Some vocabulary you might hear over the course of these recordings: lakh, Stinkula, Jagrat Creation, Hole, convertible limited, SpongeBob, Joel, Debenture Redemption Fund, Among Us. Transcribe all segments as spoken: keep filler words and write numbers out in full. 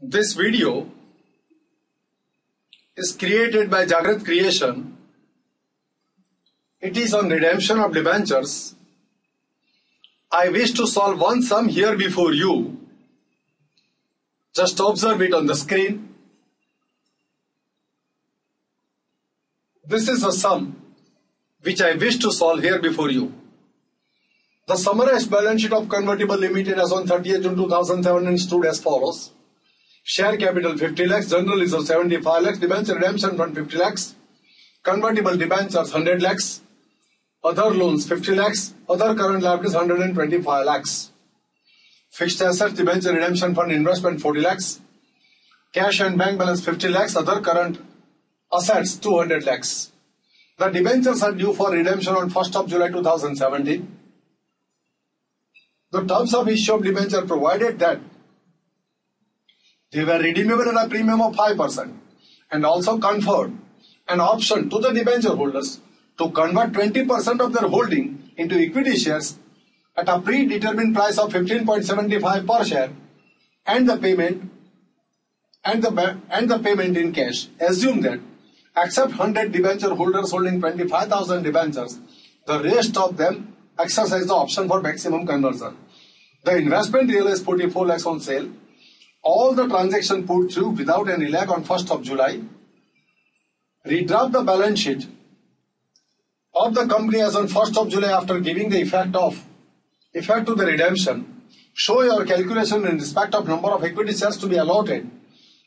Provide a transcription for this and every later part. This video is created by Jagrat Creation. It is on redemption of debentures. I wish to solve one sum here before you. Just observe it on the screen. This is the sum which I wish to solve here before you. The summarized balance sheet of Convertible Limited as on thirtieth June two thousand seven stood as follows. Share capital fifty lakhs, general reserve seventy-five lakhs, debenture redemption one hundred fifty lakhs, convertible debentures one hundred lakhs, other loans fifty lakhs, other current liabilities one hundred twenty-five lakhs, fixed assets debenture redemption fund investment forty lakhs, cash and bank balance fifty lakhs, other current assets two hundred lakhs. The debentures are due for redemption on first of July two thousand seventeen. The terms of issue of debenture provided that they were redeemable at a premium of five percent and also conferred an option to the debenture holders to convert twenty percent of their holding into equity shares at a predetermined price of fifteen point seven five per share and the payment and the and the payment in cash. Assume that except one hundred debenture holders holding twenty-five thousand debentures, the rest of them exercise the option for maximum conversion. The investment realized forty-four lakhs on sale. All the transaction put through without any lag on first of July. Redraft the balance sheet of the company as on first of July after giving the effect of effect to the redemption. Show your calculation in respect of number of equity shares to be allotted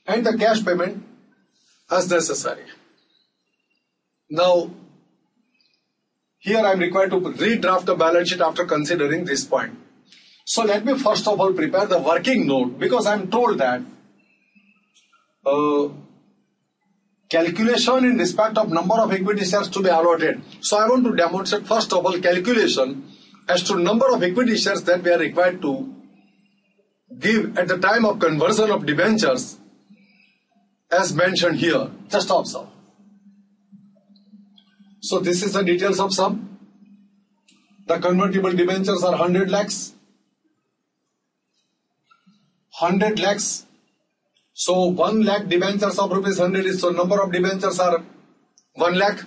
and the cash payment as necessary. Now, here I am required to redraft the balance sheet after considering this point. So let me first of all prepare the working note, because I am told that uh, calculation in respect of number of equity shares to be allotted. So I want to demonstrate first of all calculation as to number of equity shares that we are required to give at the time of conversion of debentures as mentioned here. Just observe. So this is the details of sum. The convertible debentures are one hundred lakhs. one hundred lakhs. So one lakh debentures of rupees one hundred is, so number of debentures are one lakh.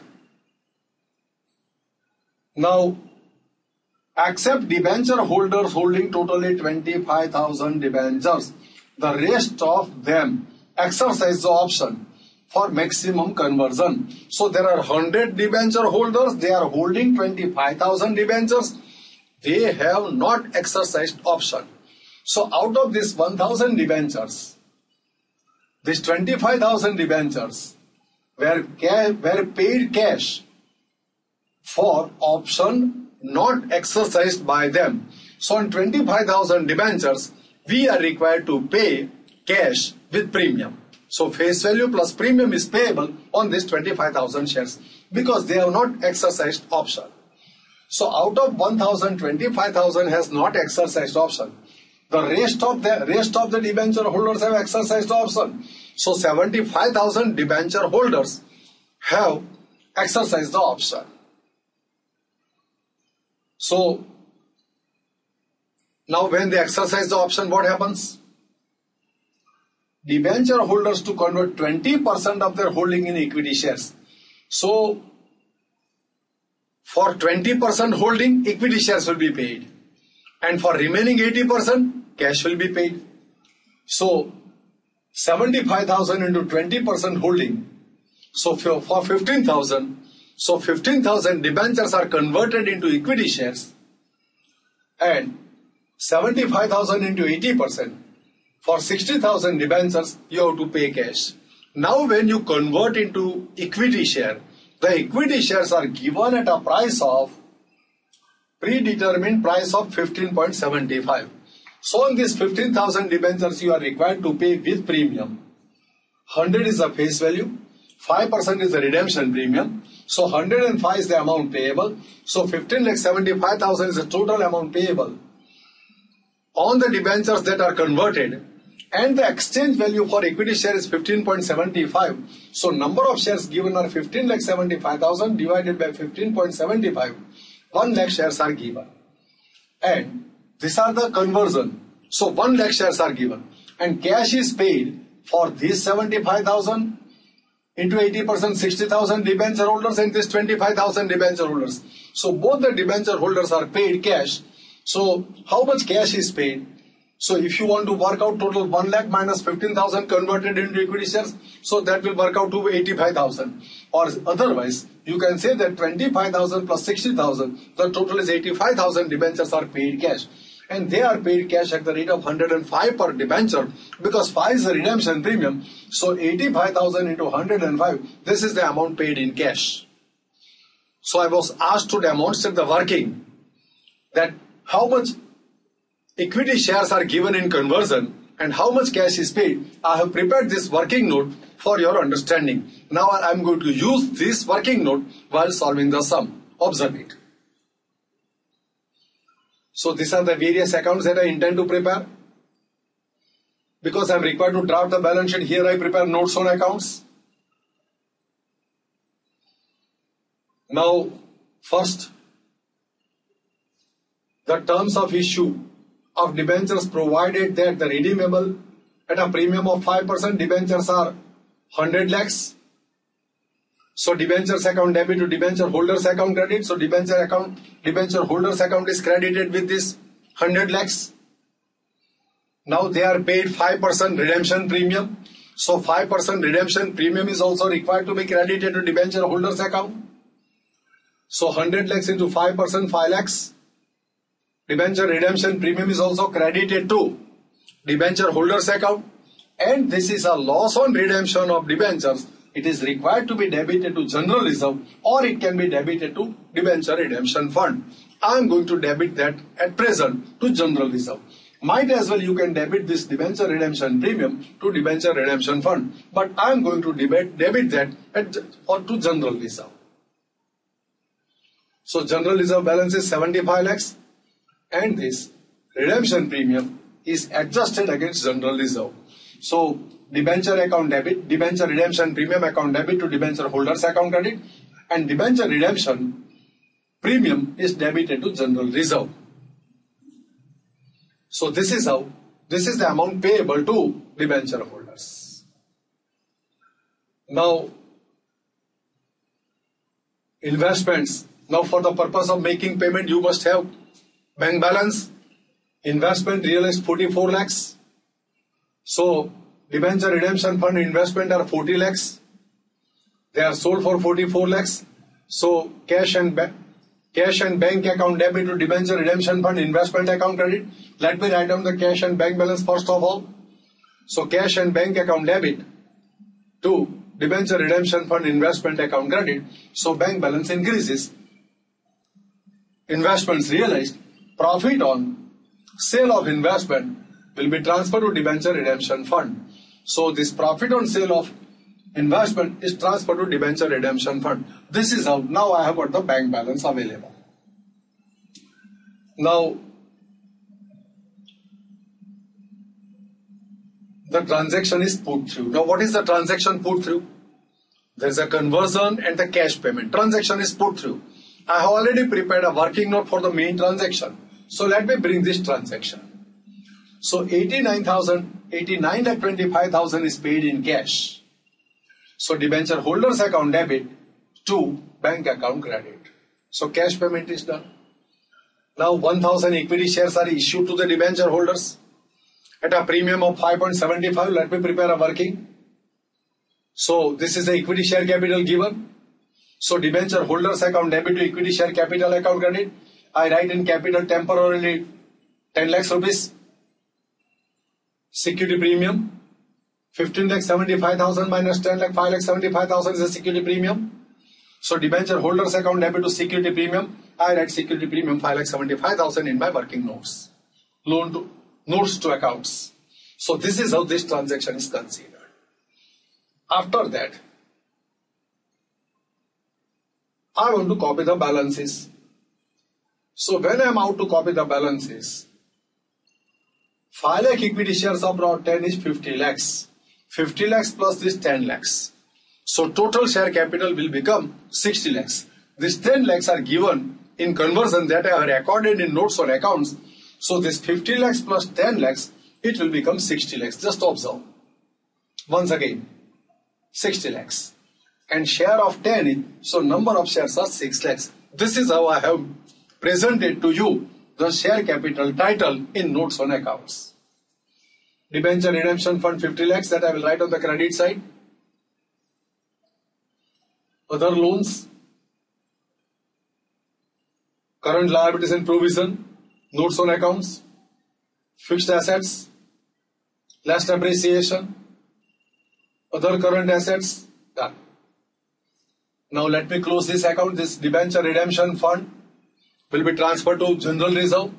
Now, except debenture holders holding totally twenty-five thousand debentures, the rest of them exercise the option for maximum conversion. So there are one hundred debenture holders, they are holding twenty-five thousand debentures, they have not exercised option. So out of this one thousand debentures, this twenty-five thousand debentures were, were paid cash for option not exercised by them. So on twenty-five thousand debentures, we are required to pay cash with premium. So face value plus premium is payable on this twenty-five thousand shares because they have not exercised option. So out of one thousand, twenty-five thousand has not exercised option. The rest of the rest of the debenture holders have exercised option. So seventy-five thousand debenture holders have exercised the option. So now when they exercise the option, what happens? Debenture holders to convert twenty percent of their holding in equity shares. So for twenty percent holding, equity shares will be paid. And for remaining eighty percent, cash will be paid. So seventy-five thousand into twenty percent holding. So for fifteen thousand, so fifteen thousand debentures are converted into equity shares. And seventy-five thousand into eighty percent. For sixty thousand debentures, you have to pay cash. Now when you convert into equity share, the equity shares are given at a price of predetermined price of fifteen point seven five. So on this fifteen thousand debentures, you are required to pay with premium. one hundred is the face value, five percent is the redemption premium. So one hundred five is the amount payable. So fifteen lakh seventy-five thousand is the total amount payable on the debentures that are converted, and the exchange value for equity share is fifteen point seven five. So number of shares given are fifteen lakh seventy-five thousand divided by fifteen point seven five. one lakh shares are given, and these are the conversion. So one lakh shares are given. and cash is paid for this seventy-five thousand into eighty percent, sixty thousand debenture holders, and this twenty-five thousand debenture holders. So both the debenture holders are paid cash. So how much cash is paid? So if you want to work out total one lakh minus fifteen thousand converted into equity shares, so that will work out to eighty-five thousand. Or otherwise, you can say that twenty-five thousand plus sixty thousand, the total is eighty-five thousand debentures are paid cash. And they are paid cash at the rate of one hundred five per debenture, because five is the redemption premium. So eighty-five thousand into one hundred five, this is the amount paid in cash. So I was asked to demonstrate the working, that how much equity shares are given in conversion and how much cash is paid. I have prepared this working note for your understanding. Now I am going to use this working note while solving the sum. Observe it. So these are the various accounts that I intend to prepare. Because I am required to draft the balance sheet, here I prepare notes on accounts. Now, first, the terms of issue of debentures provided that the redeemable at a premium of five percent debentures are one hundred lakhs. So debentures account debit to debenture holders account credit. So debenture account, debenture holders account is credited with this one hundred lakhs. Now they are paid five percent redemption premium. So five percent redemption premium is also required to be credited to debenture holders account. So one hundred lakhs into five percent, five lakhs. Debenture redemption premium is also credited to debenture holders account. And this is a loss on redemption of debentures. It is required to be debited to general reserve, or it can be debited to debenture redemption fund. I am going to debit that at present to general reserve. Might as well you can debit this debenture redemption premium to debenture redemption fund. But I am going to debit, debit that at, or to general reserve. So general reserve balance is seventy-five lakhs. And this redemption premium is adjusted against general reserve. So debenture account debit, debenture redemption premium account debit to debenture holders account credit, and debenture redemption premium is debited to general reserve. So this is how, this is the amount payable to debenture holders. Now, investments. Now for the purpose of making payment, you must have bank balance, investment realized forty-four lakhs. So debenture redemption fund investment are forty lakhs. They are sold for forty-four lakhs. So cash and cash and bank account debit to debenture redemption fund investment account credit. Let me write down the cash and bank balance first of all. So cash and bank account debit to debenture redemption fund investment account credit. So bank balance increases. Investments realized, profit on sale of investment will be transferred to debenture redemption fund. So this profit on sale of investment is transferred to debenture redemption fund. This is how now I have got the bank balance available. Now the transaction is put through. Now what is the transaction put through? There is a conversion and the cash payment. Transaction is put through. I have already prepared a working note for the main transaction. So let me bring this transaction. So eighty-nine thousand, eighty-nine lakh twenty-five thousand is paid in cash. So debenture holders account debit to bank account credit. So cash payment is done. Now one thousand equity shares are issued to the debenture holders at a premium of five point seven five. Let me prepare a working. So this is the equity share capital given. So debenture holders account debit to equity share capital account credit. I write in capital temporarily ten lakhs rupees. Security premium, fifteen lakh seventy-five thousand minus ten lakh, five lakh seventy-five thousand is a security premium. So debenture holders account debit to security premium. I write security premium five lakh seventy-five thousand in my working notes. Loan to notes to accounts. So this is how this transaction is considered. After that, I want to copy the balances. So when I am out to copy the balances, five lakh equity shares of around ten is fifty lakhs. fifty lakhs plus this ten lakhs. So total share capital will become sixty lakhs. This ten lakhs are given in conversion that I have recorded in notes on accounts. So this fifty lakhs plus ten lakhs it will become sixty lakhs. Just observe. Once again, sixty lakhs. And share of ten, so number of shares are six lakhs. This is how I have presented to you the share capital title in notes on accounts. Debenture redemption fund fifty lakhs, that I will write on the credit side. Other loans, current liabilities and provision, notes on accounts, fixed assets, less depreciation, other current assets, done. Now let me close this account. This debenture redemption fund will be transferred to general reserve.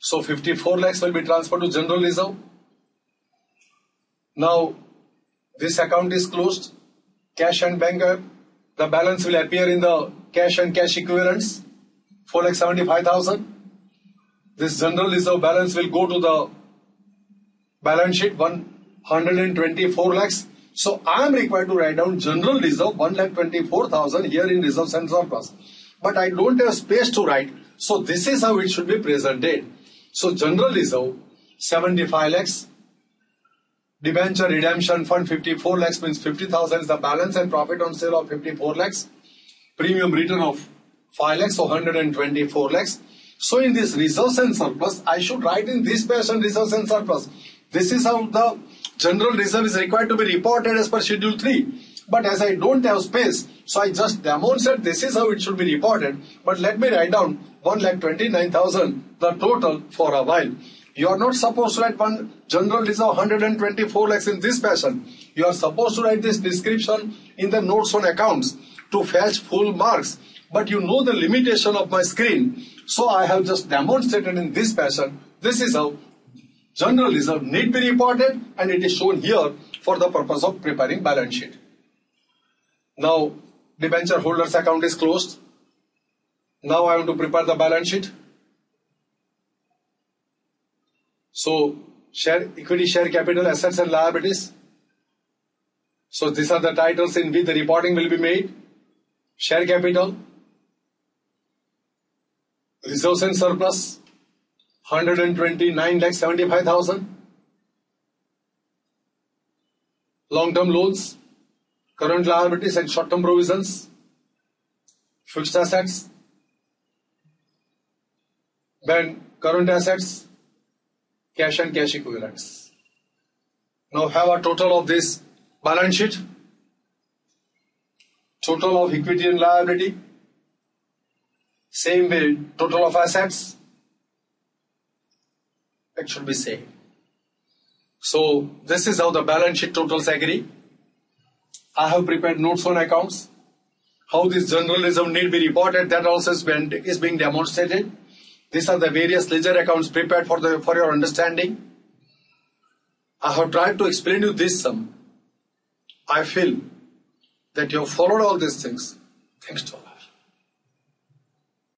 So fifty-four lakhs will be transferred to general reserve. Now this account is closed. Cash and bank, the balance will appear in the cash and cash equivalents, four lakh seventy-five thousand. This general reserve balance will go to the balance sheet, one hundred twenty-four lakhs. So I am required to write down general reserve one lakh twenty-four thousand here in reserves and surplus. But I don't have space to write. So this is how it should be presented. So general reserve seventy-five lakhs. Debenture redemption fund fifty-four lakhs means fifty thousand is the balance, and profit on sale of fifty-four lakhs. Premium return of five lakhs, so one hundred twenty-four lakhs. So in this reserves and surplus, I should write in this fashion reserves and surplus. This is how the general reserve is required to be reported as per schedule three. But as I don't have space, so I just demonstrate this is how it should be reported. But let me write down one lakh twenty-nine thousand, the total for a while. You are not supposed to write one general reserve one hundred twenty-four lakhs in this fashion. You are supposed to write this description in the notes on accounts to fetch full marks. But you know the limitation of my screen. So I have just demonstrated in this fashion. This is how general reserve need be reported, and it is shown here for the purpose of preparing balance sheet. Now debenture holders account is closed. Now I want to prepare the balance sheet. So share equity, share capital, assets and liabilities. So these are the titles in which the reporting will be made. Share capital, reserves and surplus, one hundred twenty-nine lakh seventy-five thousand. Long-term loans, current liabilities and short-term provisions, fixed assets, then current assets, cash and cash equivalents. Now have a total of this balance sheet, total of equity and liability, same way total of assets. It should be same. So this is how the balance sheet totals agree. I have prepared notes on accounts. How this generalism need be reported, that also is being, is being demonstrated. These are the various ledger accounts prepared for the for your understanding. I have tried to explain you this sum. I feel that you have followed all these things. Thanks to Allah.